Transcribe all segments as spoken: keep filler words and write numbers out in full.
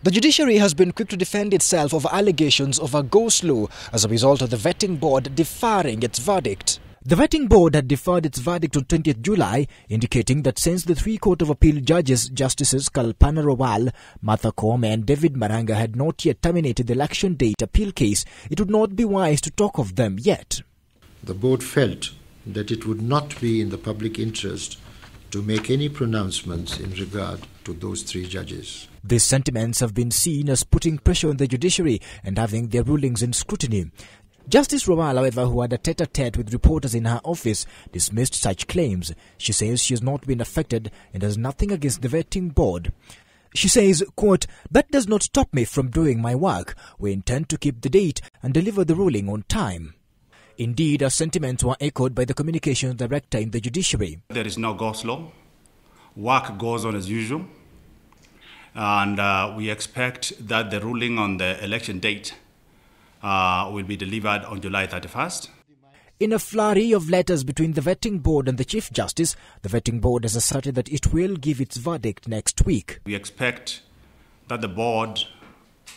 The judiciary has been quick to defend itself over allegations of a go-slow as a result of the vetting board deferring its verdict. The vetting board had deferred its verdict to twentieth July, indicating that since the three Court of Appeal judges, Justices Kalpana Rawal, Martha Koome and David Maranga had not yet terminated the election date appeal case, it would not be wise to talk of them yet. The board felt that it would not be in the public interest to make any pronouncements in regard to those three judges. These sentiments have been seen as putting pressure on the judiciary and having their rulings in scrutiny. Justice Rawal, however, who had a tete-a-tete with reporters in her office, dismissed such claims. She says she has not been affected and has nothing against the vetting board. She says, quote, "That does not stop me from doing my work. We intend to keep the date and deliver the ruling on time." Indeed, our sentiments were echoed by the communications director in the judiciary. There is no ghost law. Work goes on as usual. And uh, we expect that the ruling on the election date uh, will be delivered on July thirty-first. In a flurry of letters between the vetting board and the Chief Justice, the vetting board has asserted that it will give its verdict next week. We expect that the board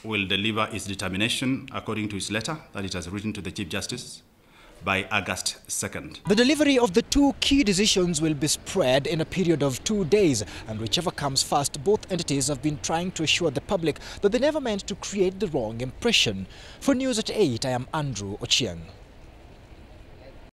will deliver its determination according to its letter that it has written to the Chief Justice by August second. The delivery of the two key decisions will be spread in a period of two days, and whichever comes first, both entities have been trying to assure the public that they never meant to create the wrong impression. For News at eight, I am Andrew Ochieng.